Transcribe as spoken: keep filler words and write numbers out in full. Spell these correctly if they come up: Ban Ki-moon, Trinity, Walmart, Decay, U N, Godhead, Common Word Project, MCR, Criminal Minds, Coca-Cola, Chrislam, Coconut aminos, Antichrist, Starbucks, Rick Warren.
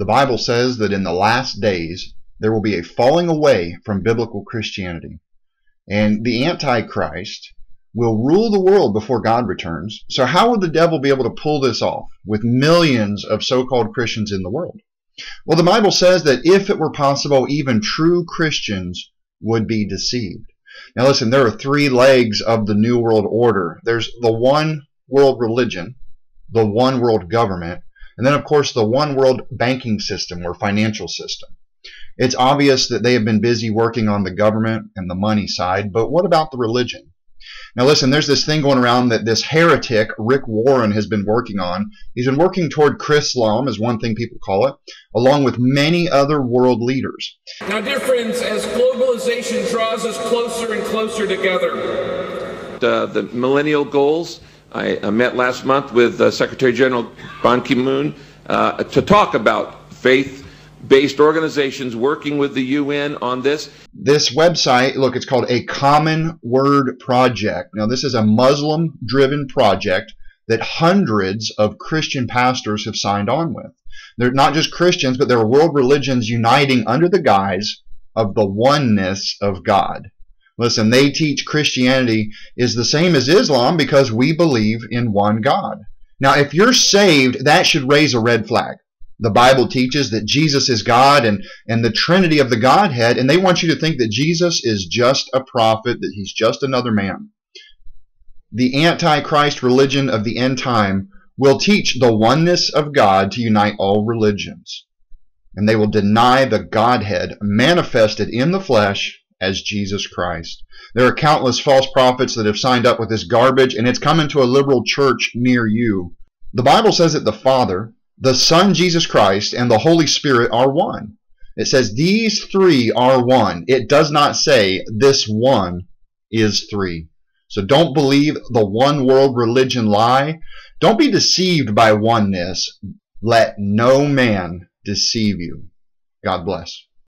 The Bible says that in the last days there will be a falling away from biblical Christianity, and the Antichrist will rule the world before God returns. So how would the devil be able to pull this off with millions of so-called Christians in the world? Well, the Bible says that if it were possible, even true Christians would be deceived. Now listen, there are three legs of the New World Order. There's the one world religion, the one world government, and then of course the one world banking system or financial system. It's obvious that they have been busy working on the government and the money side, but what about the religion? Now listen, there's this thing going around that this heretic, Rick Warren, has been working on. He's been working toward Chrislam, is one thing people call it, along with many other world leaders. Now dear friends, as globalization draws us closer and closer together. Uh, the millennial goals, I uh, met last month with uh, Secretary General Ban Ki-moon uh, to talk about faith based organizations working with the U N on this. This website, look, it's called a Common Word Project. Now, this is a Muslim-driven project that hundreds of Christian pastors have signed on with. They're not just Christians, but they're world religions uniting under the guise of the oneness of God. Listen, they teach Christianity is the same as Islam because we believe in one God. Now, if you're saved, that should raise a red flag. The Bible teaches that Jesus is God and, and the Trinity of the Godhead, and they want you to think that Jesus is just a prophet, that he's just another man. The Antichrist religion of the end time will teach the oneness of God to unite all religions, and they will deny the Godhead manifested in the flesh as Jesus Christ. There are countless false prophets that have signed up with this garbage, and it's coming to a liberal church near you. The Bible says that the Father, the Son, Jesus Christ, and the Holy Spirit are one. It says these three are one. It does not say this one is three. So don't believe the one world religion lie. Don't be deceived by oneness. Let no man deceive you. God bless.